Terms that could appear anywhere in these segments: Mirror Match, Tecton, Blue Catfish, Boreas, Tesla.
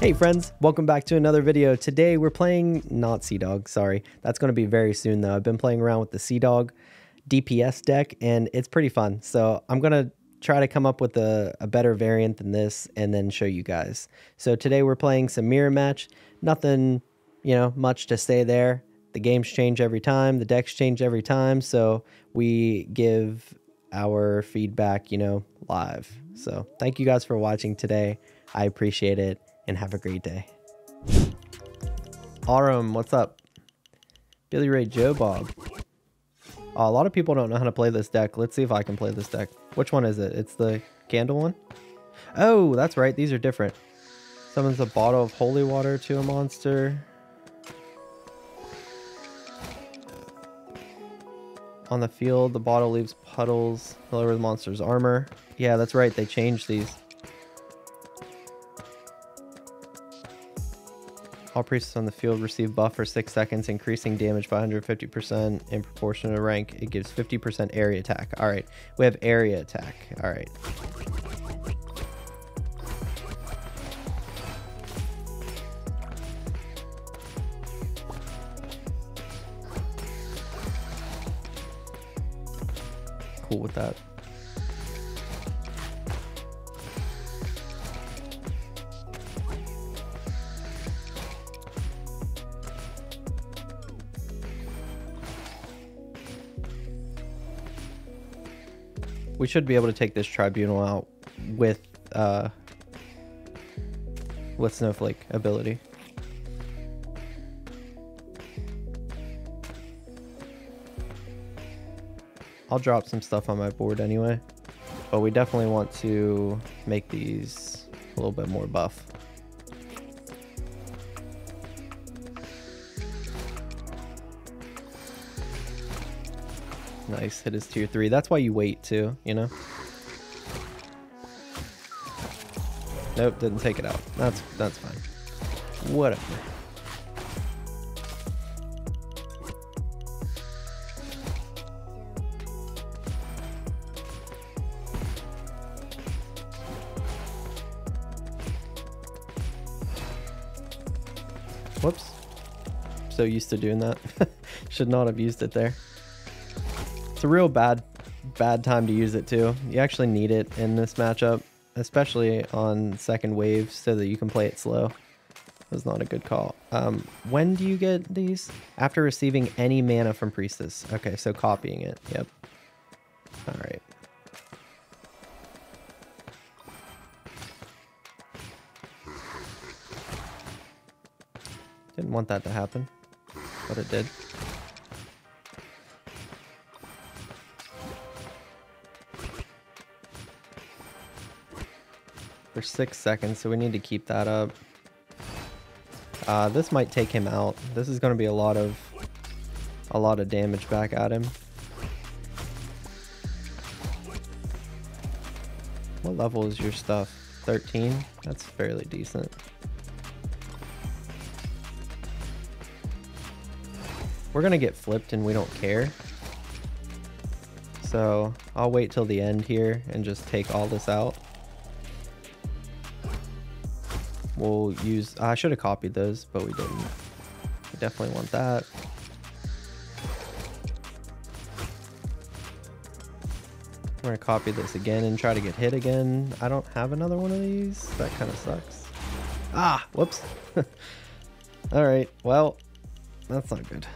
Hey friends, welcome back to another video. Today we're playing, not Sea Dog, sorry. That's gonna be very soon though. I've been playing around with the Sea Dog DPS deck and it's pretty fun. So I'm gonna try to come up with a better variant than this and then show you guys. So today we're playing some mirror match. Nothing, you know, much to say there. The games change every time, the decks change every time. So we give our feedback, you know, live. So thank you guys for watching today. I appreciate it. And have a great day. Aurum, what's up? Billy Ray Joe Bob. Oh, a lot of people don't know how to play this deck. Let's see if I can play this deck. Which one is it? It's the candle one? Oh, that's right. These are different. Summons a bottle of holy water to a monster. On the field, the bottle leaves puddles. Lower the monster's armor. Yeah, that's right. They changed these. All priests on the field receive buff for 6 seconds, increasing damage by 150% in proportion to rank. It gives 50% area attack. All right, we have area attack. All right. Cool with that. We should be able to take this tribunal out with Snowflake ability. I'll drop some stuff on my board anyway, but we definitely want to make these a little bit more buff. Nice, hit his tier 3. That's why you wait too, you know? Nope, didn't take it out. That's fine. Whatever. Whoops. So used to doing that. Should not have used it there. It's a real bad time to use it too. You actually need it in this matchup, especially on second wave so that you can play it slow. That was not a good call. When do you get these? After receiving any mana from Priestess. Okay, so copying it, yep. All right. Didn't want that to happen, but it did. For 6 seconds, so we need to keep that up. This might take him out. This is going to be a lot of damage back at him. What level is your stuff? 13? That's fairly decent. We're going to get flipped and we don't care. So I'll wait till the end here and just take all this out. We'll use, I should have copied those, but we didn't. We definitely want that. We're gonna copy this again and try to get hit again. I don't have another one of these. That kind of sucks. Ah, whoops. All right, well, that's not good.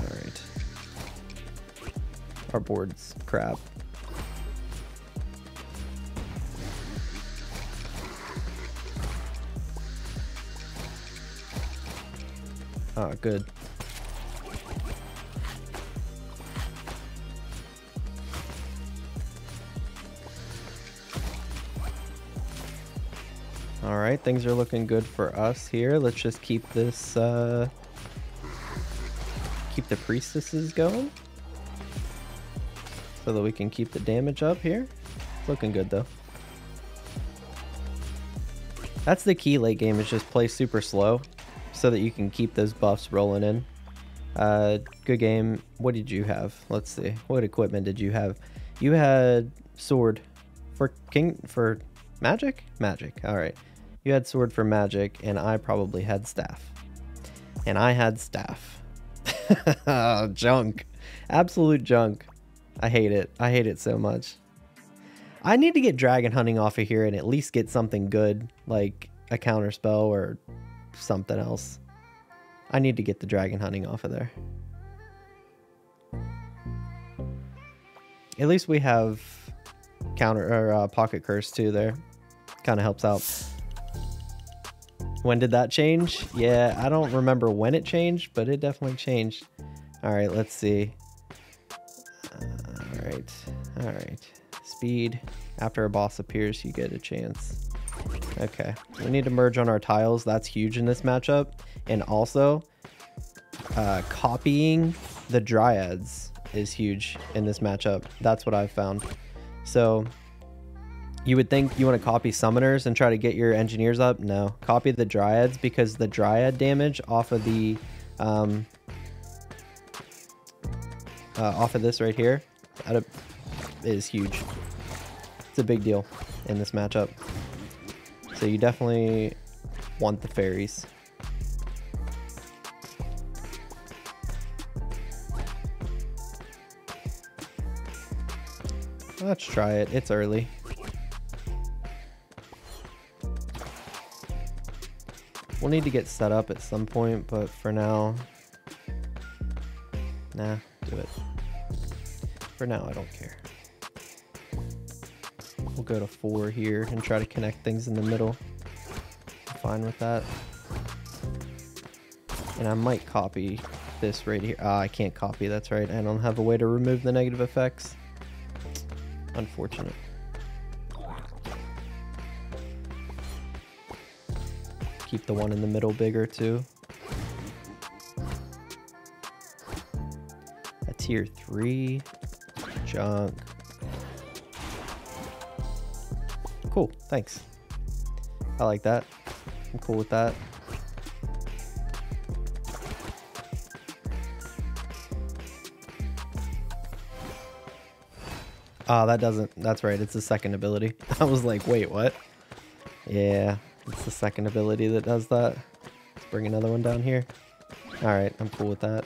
All right. Our board's crap. Ah, oh, good. All right, things are looking good for us here. Let's just keep this, keep the priestesses going so that we can keep the damage up here. It's looking good though. That's the key late game, is just play super slow so that you can keep those buffs rolling in. Good game. What did you have? Let's see. What equipment did you have? You had sword for king, for magic? Magic, all right. You had sword for magic, and I probably had staff. And I had staff. Junk, absolute junk. I hate it. I hate it so much. I need to get dragon hunting off of here and at least get something good, like a counter spell or something else. I need to get the dragon hunting off of there. At least we have counter or pocket curse too there. Kind of helps out. When did that change? Yeah, I don't remember when it changed, but it definitely changed. All right, let's see. All right. Speed. After a boss appears, you get a chance. Okay, we need to merge on our tiles. That's huge in this matchup. And also, copying the dryads is huge in this matchup. That's what I've found. So you would think you want to copy summoners and try to get your engineers up. No, copy the dryads, because the dryad damage off of this right here is huge. It's a big deal in this matchup. So you definitely want the fairies. Let's try it. It's early. We'll need to get set up at some point, but for now, nah, do it. For now, I don't care. We'll go to 4 here and try to connect things in the middle. I'm fine with that. And I might copy this right here. I can't copy, that's right. I don't have a way to remove the negative effects. Unfortunate. Keep the one in the middle bigger too. A tier 3 junk. Cool, thanks. I like that. I'm cool with that. That doesn't, that's right, it's the second ability. I was like, wait, what? Yeah, it's the second ability that does that. Let's bring another one down here. All right, I'm cool with that.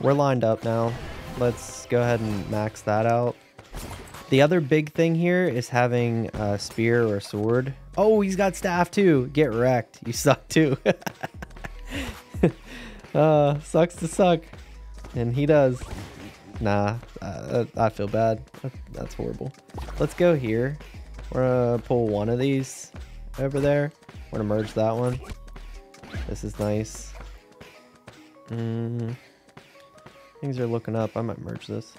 We're lined up now. Let's go ahead and max that out. The other big thing here is having a spear or a sword. Oh, he's got staff too. Get wrecked. You suck too. Sucks to suck. And he does. Nah, I feel bad. That's horrible. Let's go here. We're gonna pull one of these over there. We're gonna merge that one. This is nice. Things are looking up. I might merge this.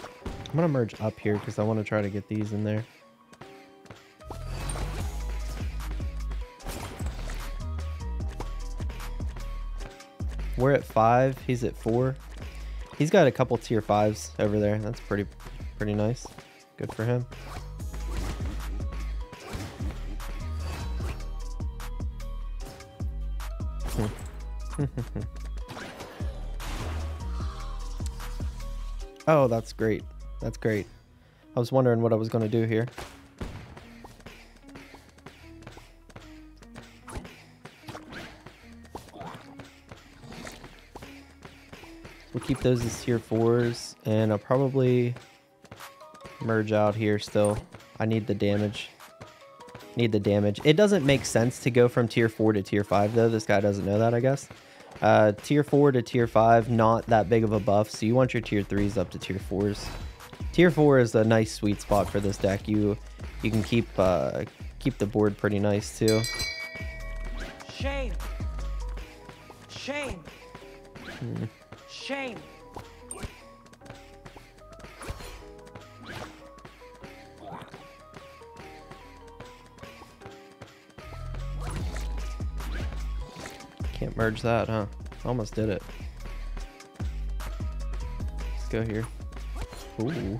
I'm gonna merge up here because I want to try to get these in there. We're at 5, he's at 4. He's got a couple tier 5s over there. That's pretty nice. Good for him. Oh, that's great. That's great. I was wondering what I was going to do here. Keep those as tier 4s, and I'll probably merge out here still. I need the damage. It doesn't make sense to go from tier 4 to tier 5 though. This guy doesn't know that, I guess. Tier 4 to tier 5, not that big of a buff, so you want your tier 3s up to tier 4s. Tier 4 is a nice sweet spot for this deck. You can keep the board pretty nice too. Shame. Shame. Can't merge that, huh? Almost did it. Let's go here. Ooh.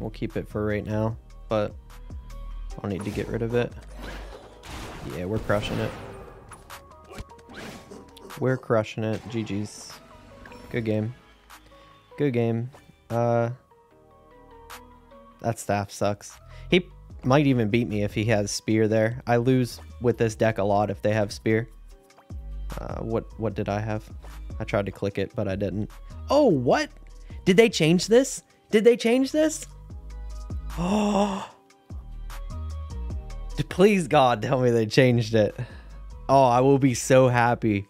We'll keep it for right now, but I'll need to get rid of it. Yeah, we're crushing it. We're crushing it. GG's. Good game. Good game. That staff sucks. He might even beat me if he has spear there. I lose with this deck a lot if they have spear. What did I have? I tried to click it, but I didn't. Oh, what? Did they change this? Did they change this? Oh. Please, God, tell me they changed it. Oh, I will be so happy.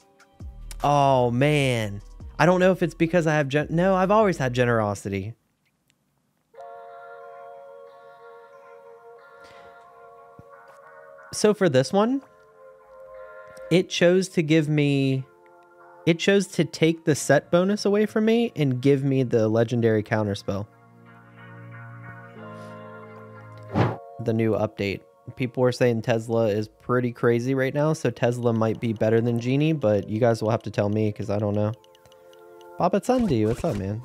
Oh, man. I don't know if it's because I have... No, I've always had generosity. So for this one, it chose to give me... It chose to take the set bonus away from me and give me the legendary counterspell. The new update. People were saying Tesla is pretty crazy right now, so Tesla might be better than Genie, but you guys will have to tell me because I don't know. Baba Sunday, what's up, man?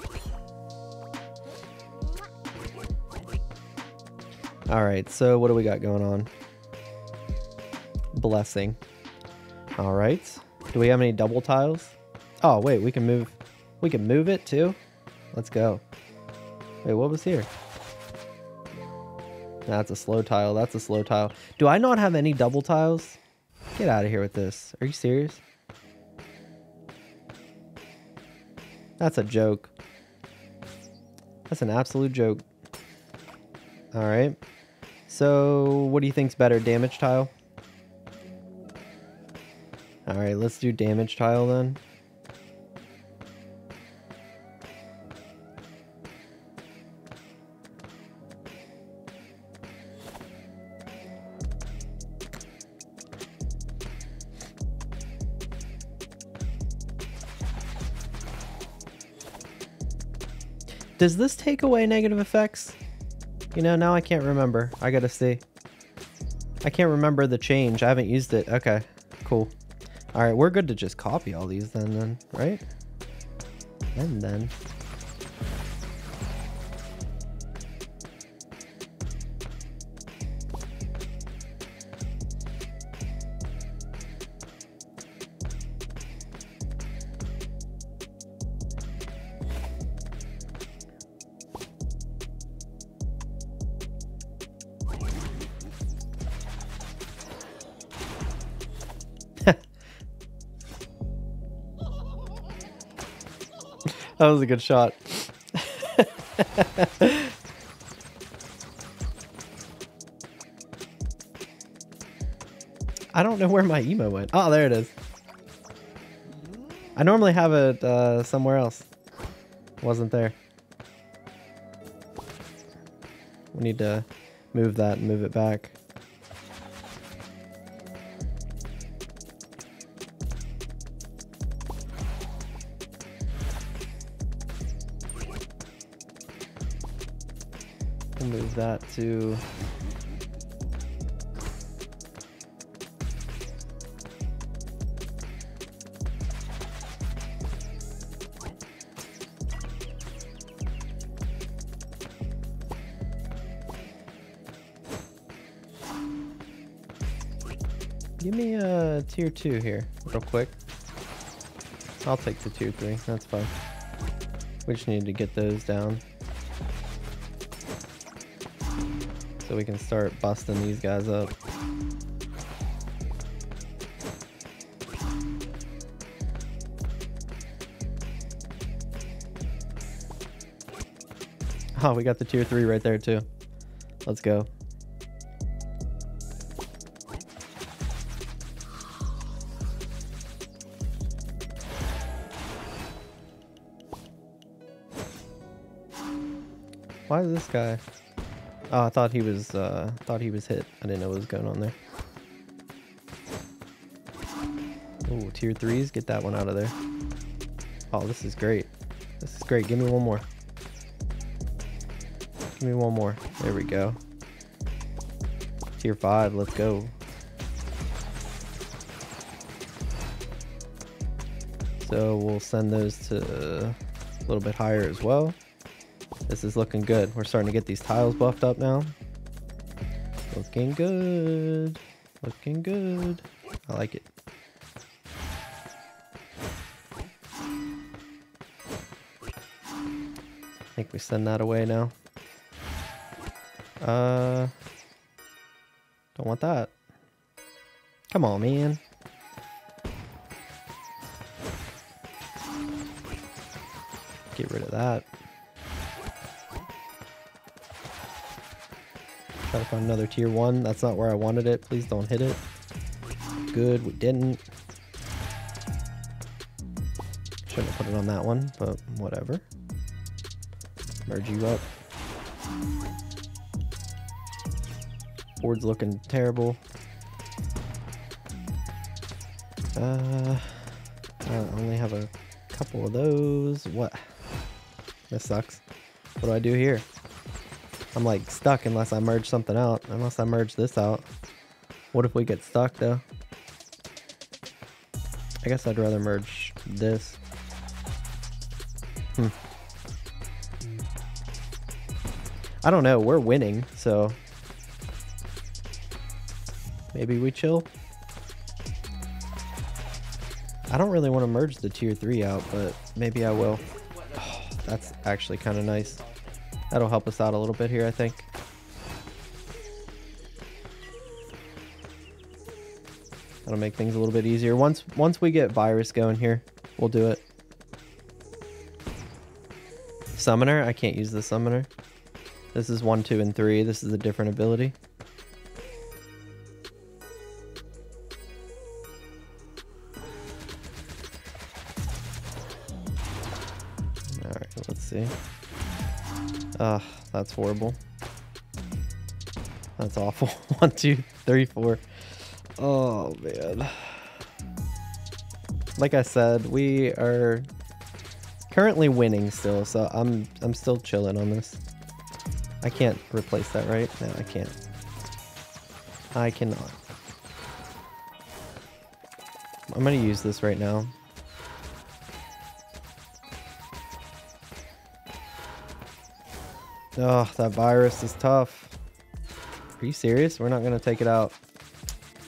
Alright, so what do we got going on? Blessing. Alright. Do we have any double tiles? Oh, wait, we can move. We can move it too? Let's go. Wait, what was here? That's a slow tile. That's a slow tile. Do I not have any double tiles? Get out of here with this. Are you serious? That's a joke. That's an absolute joke. All right. So what do you think's better? Damage tile? All right, let's do damage tile then. Does this take away negative effects? You know, now I can't remember. I gotta see. I can't remember the change. I haven't used it. Okay, cool. All right, we're good to just copy all these then, right? And then. That was a good shot. I don't know where my emo went. Oh, there it is. I normally have it somewhere else. Wasn't there. We need to move that and move it back. Move that to give me a tier 2 here real quick. I'll take the tier 3, that's fine. We just need to get those down so we can start busting these guys up. Oh, we got the tier 3 right there too. Let's go. Why is this guy? Oh, I thought he was hit. I didn't know what was going on there. Oh, tier 3s. Get that one out of there. Oh, this is great. This is great. Give me one more. Give me one more. There we go. Tier 5. Let's go. So we'll send those to a little bit higher as well. This is looking good. We're starting to get these tiles buffed up now. Looking good. Looking good. I like it. I think we send that away now. Don't want that. Come on, man. Get rid of that. Try to find another tier 1. That's not where I wanted it. Please don't hit it. Good, we didn't. Shouldn't have put it on that one, but whatever. Merge you up. Board's looking terrible. I only have a couple of those. What? This sucks. What do I do here? I'm like stuck unless I merge something out. Unless I merge this out. What if we get stuck though? I guess I'd rather merge this. I don't know. We're winning, so maybe we chill. I don't really want to merge the tier 3 out, but maybe I will. Oh, that's actually kind of nice. That'll help us out a little bit here, I think. That'll make things a little bit easier. Once we get virus going here, we'll do it. Summoner? I can't use the summoner. This is 1, 2, and 3. This is a different ability. Alright, let's see. Ugh, that's horrible. That's awful. 1, 2, 3, 4. Oh, man. Like I said, we are currently winning still, so I'm still chilling on this. I can't replace that, right? No, I can't. I cannot. I'm going to use this right now. Oh, that virus is tough. Are you serious? We're not going to take it out.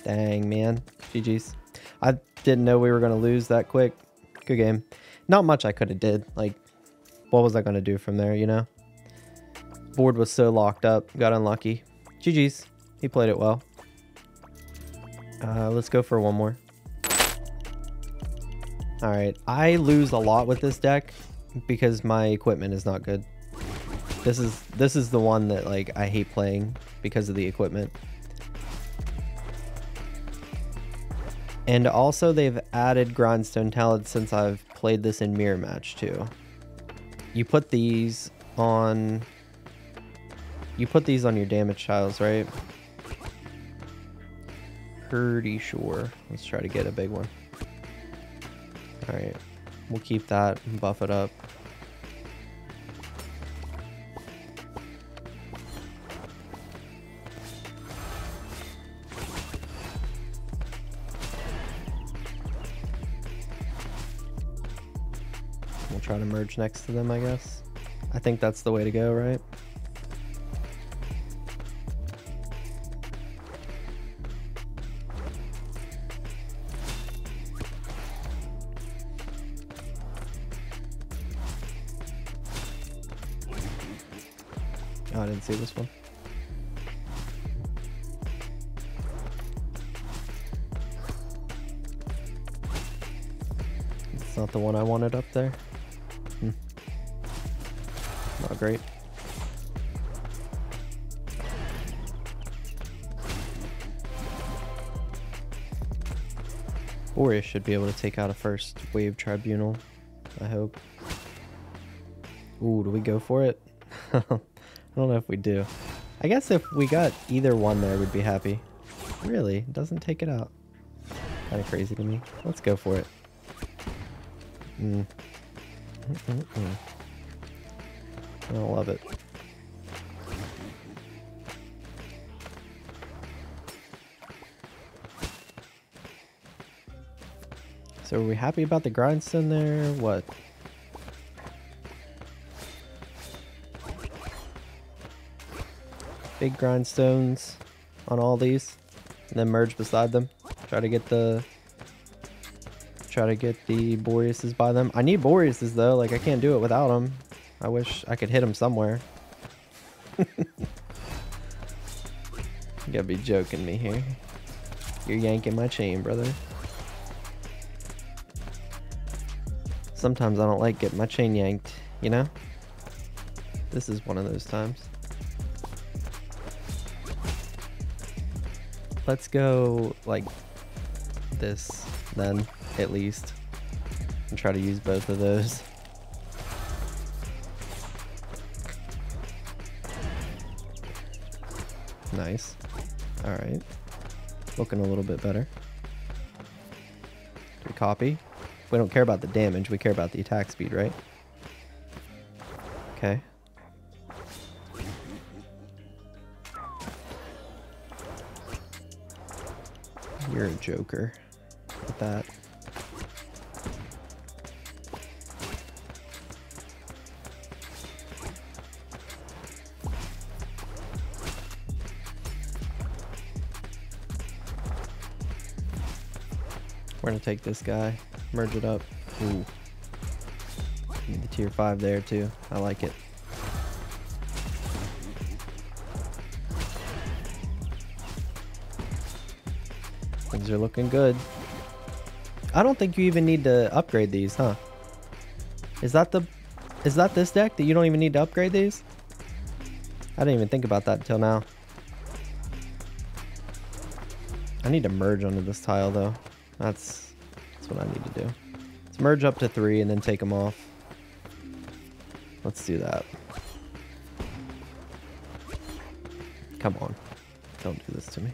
Dang, man. GG's. I didn't know we were going to lose that quick. Good game. Not much I could have did. Like, what was I going to do from there, you know? Board was so locked up. Got unlucky. GG's. He played it well. Let's go for one more. Alright. I lose a lot with this deck because my equipment is not good. This is the one that, like, I hate playing because of the equipment. And also they've added grindstone talents since I've played this in mirror match too. You put these on your damage tiles, right? Pretty sure. Let's try to get a big one. All right, we'll keep that and buff it up. Try to merge next to them, I guess. I think that's the way to go, right? Oh, I didn't see this one. It's not the one I wanted up there. Not great. Boreas should be able to take out a first wave tribunal, I hope. Ooh, do we go for it? I don't know if we do. I guess if we got either one there, we'd be happy. Really? It doesn't take it out. Kind of crazy to me. Let's go for it. I don't love it. So are we happy about the grindstone there? What? big grindstones on all these, and then merge beside them. Try to get the Boreases by them. I need Boreases though. Like, I can't do it without them. I wish I could hit them somewhere. You gotta be joking me here. You're yanking my chain, brother. Sometimes I don't like getting my chain yanked, you know? This is one of those times. Let's go like this then, at least. And try to use both of those. Nice. Alright. Looking a little bit better. Do we copy? We don't care about the damage, we care about the attack speed, right? Okay. You're a joker with that. We're gonna take this guy, merge it up. Ooh. Need the tier 5 there too. I like it. Things are looking good. I don't think you even need to upgrade these, huh? Is that this deck that you don't even need to upgrade these? I didn't even think about that until now. I need to merge under this tile though. That's what I need to do. Let's merge up to 3 and then take them off. Let's do that. Come on. Don't do this to me.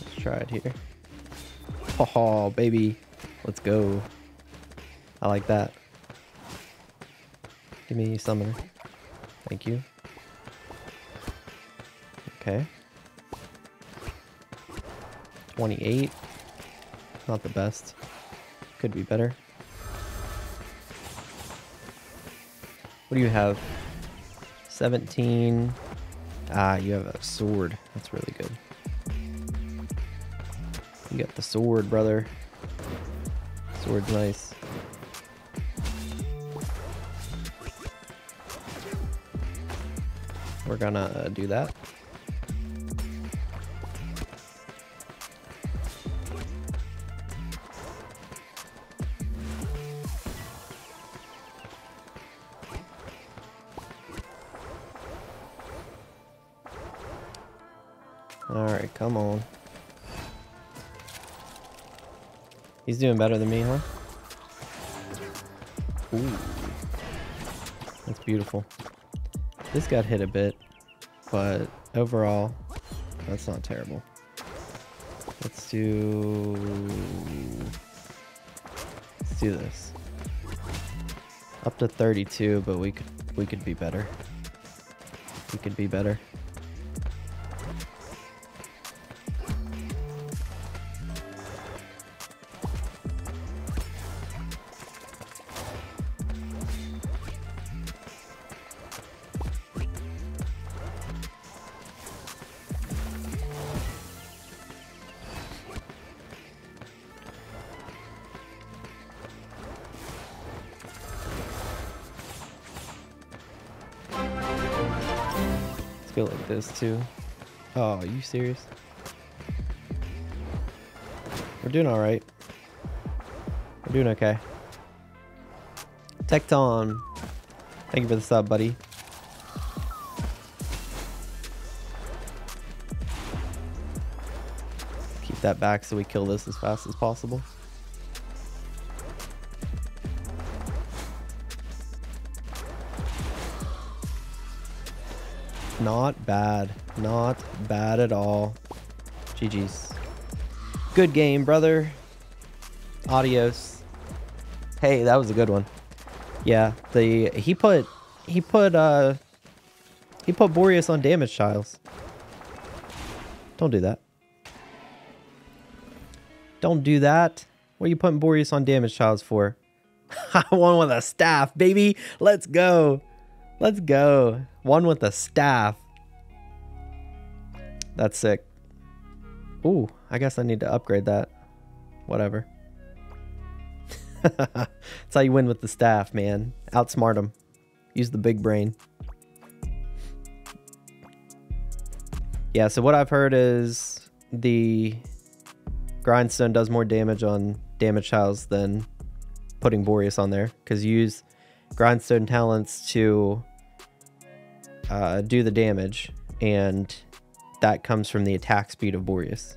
Let's try it here. Oh, baby. Let's go. I like that. Give me summoner. Thank you. Okay. 28. Not the best. Could be better. What do you have? 17. Ah, you have a sword. That's really good. You got the sword, brother. Sword's nice. We're gonna do that. Alright, come on. He's doing better than me, huh? Ooh. That's beautiful. This got hit a bit, but overall, that's not terrible. Let's do this. Up to 32, but we could be better. We could be better. Go like this too. Oh, are you serious? We're doing all right. We're doing okay. Tecton, thank you for the sub, buddy. Keep that back so we kill this as fast as possible. Not bad. Not bad at all. GG's. Good game, brother. Adios. Hey, that was a good one. Yeah, the he put Boreas on damage tiles. Don't do that. Don't do that. What are you putting Boreas on damage tiles for? I won with a staff, baby. Let's go. Let's go. One with a staff. That's sick. Ooh, I guess I need to upgrade that. Whatever. That's how you win with the staff, man. Outsmart them. Use the big brain. Yeah, so what I've heard is the grindstone does more damage on damage tiles than putting Boreas on there, because you use grindstone talents to do the damage, and that comes from the attack speed of Boreas.